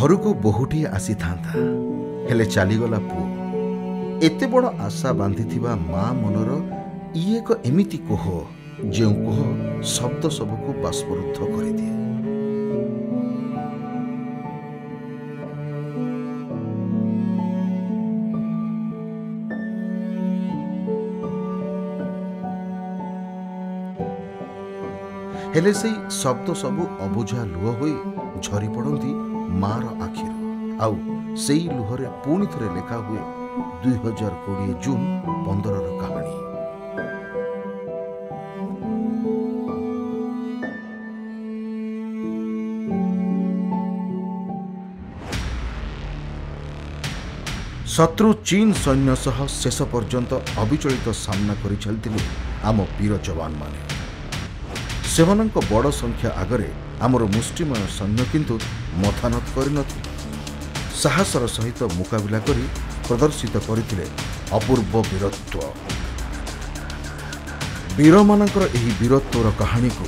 घर को बहुटी आसी था हेले चलीगला पु एत बड़ आशा बांधि माँ मनर ये एक एमिति कोह जो कोह शब्द सबको बाष्परुद्ध कर दिए। हेले से शब्द सबू अबुझा लुह हो झरी पड़ती मार आखिर आउ से लुहरे पुणी थे लेखा हुए 2020 जून 15 कहानी। शत्रु चीन सैन्य सह शेष पर्यंत अविचलित सामना करि चलथिले आम वीर जवान माने सेमानक बड़ संख्या आगरे आमर मुष्टिमय सैन्य किंतु मथानत करि नथि साहसर सहित मुकाबला करि प्रदर्शित करिथिले अपूर्व वीरत्व। वीरमानकर एही वीरत्वर कहानी को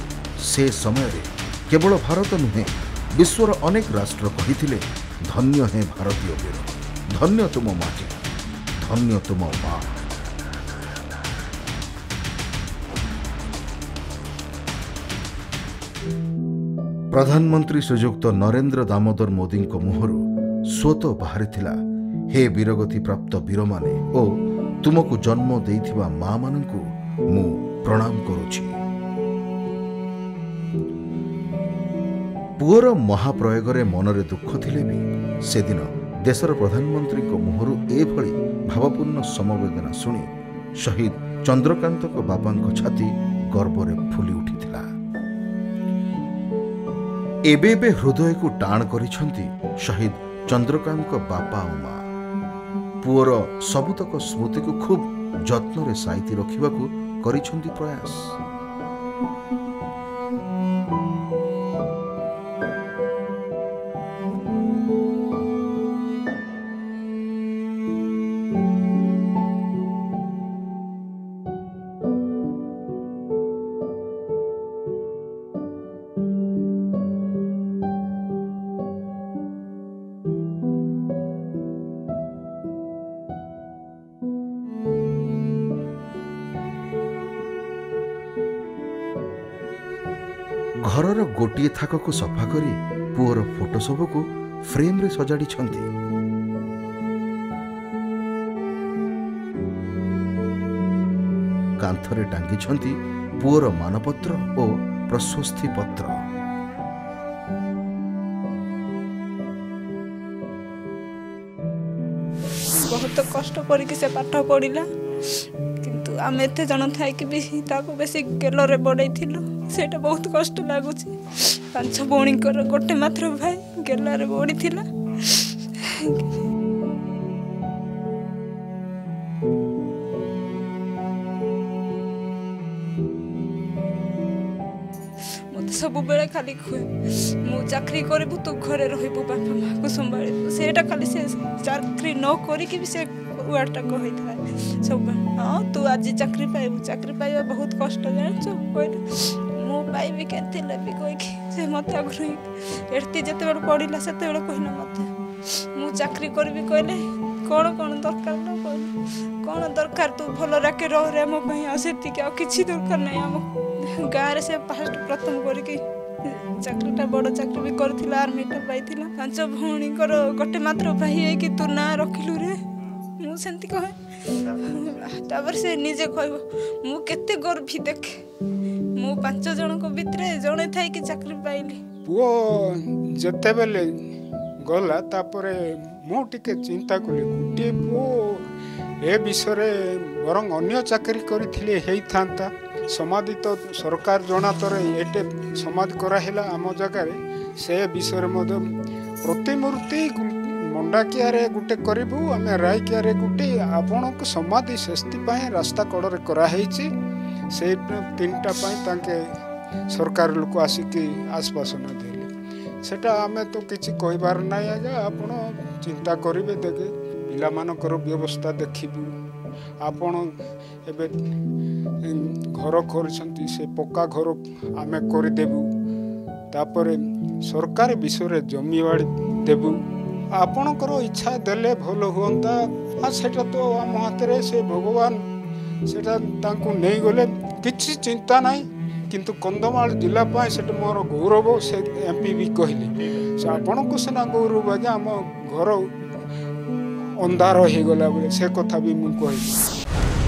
से समय रे केवल भारत नुहे विश्वर अनेक राष्ट्र कहिथिले धन्य है भारतीय वीर, धन्य तुम माटी, धन्य तुम माँ। प्रधानमंत्री श्रीजुक्त नरेंद्र दामोदर मोदी मुहर स्वत बाहरी थिला, हे वीरगति प्राप्त वीर माने ओ तुमको जन्म देथिबा माँ मानंकु मु प्रणाम करुछि। पुअर महाप्रयोगरे मनरे दुख थिले भी से दिन देशर प्रधानमंत्री को मुहरु एभली भावपूर्ण समवेदना शुणी शहीद चंद्रकांत को बापा छाती गर्वरे फुली उठिथिला। एबेबे हृदय को टाण करिछंती शहीद चंद्रकांत को बापा और माँ। पुअर सबुतक स्मृति को खूब जत्न रे साइती रखिबाकू करिछंती प्रयास। घरर गोटे थाक को सफा करी पुअर फोटो सब को फ्रेम रे सजाड़ी छंती। कांथरे टांगी छंती पुअर मानपत्र और प्रशस्ति पत्र। बहुत कष्ट करके से पाठ पढ़िला किंतु आम एत जन थी बेस गेलरे बड़ेलु सेटा बहुत कष्ट लगुच। पांच भौणी गोटे मात्र भाई गेलारे बड़ी थिला। मत सब बेले खाली खुए मु चाकरी करू तू घरे रु बापा माँ को संभालू सेटा खाली से चाकरी न करी भी से वार्ता कही था सब हाँ तू आज चाकरी पाइबू चाकरी पाइबा बहुत कष्ट जान पाइबी के से मत आगे एड़ती जिते बड़े पढ़ला से कहना मत मु चाकरी करी कहले कौन कौन दरकार ना कौन दरकार तू भल राके रे मो से कि दरकार ना आम गाँव से फास्ट प्रथम करके चाकरीटा बड़ चाकरी भी कर आर्मीटा पाई पांच भौणी गोटे मात्र भाई कि तू ना रखिलु रे मुझे कहे से निजे कह मु केते गर्वी देखे मु पांच जन को भितरे जड़े थी कि चाकरी पाइली पुओ जते बेले गला तापरे मु टिके चिंता कली गुटे पुओ ए विषय रे बरंग अन्य चाकरी करथिले हेई थांता समाधि तो सरकार जना तोरे एटे समाध कराहेला आम जगह रे से विषय मद प्रतिमूर्ति मंडाकिया रे गुटे करिबु आमे रायकिया रे गुटे आपण को समाधि सृष्टि पाए रास्ता कड़रे कराहेई छी से तीन ताके सरकार लोक आसिकी आश्वासना देले सेटा आमे तो किसी कहबार नाई आजा आपण चिंता करेंगे देखे पाकर व्यवस्था देखू आपण एबे घर खोलि से पक्का घर आमे करदेबू तापर सरकार विषय जमीवाड़ी देवु आपणकर इच्छा देले भल हुआ हाँ सेटा तो आम हाथ में से भगवान सेटा तांकु नहीं गले किसी चिंता नहीं किंतु कंधमाल जिलापाई से मोर गौरव से एमपी भी कहले से आपण को सीना गौरव आज आम घर अंधार हो गला से कथा भी मुझे कहली।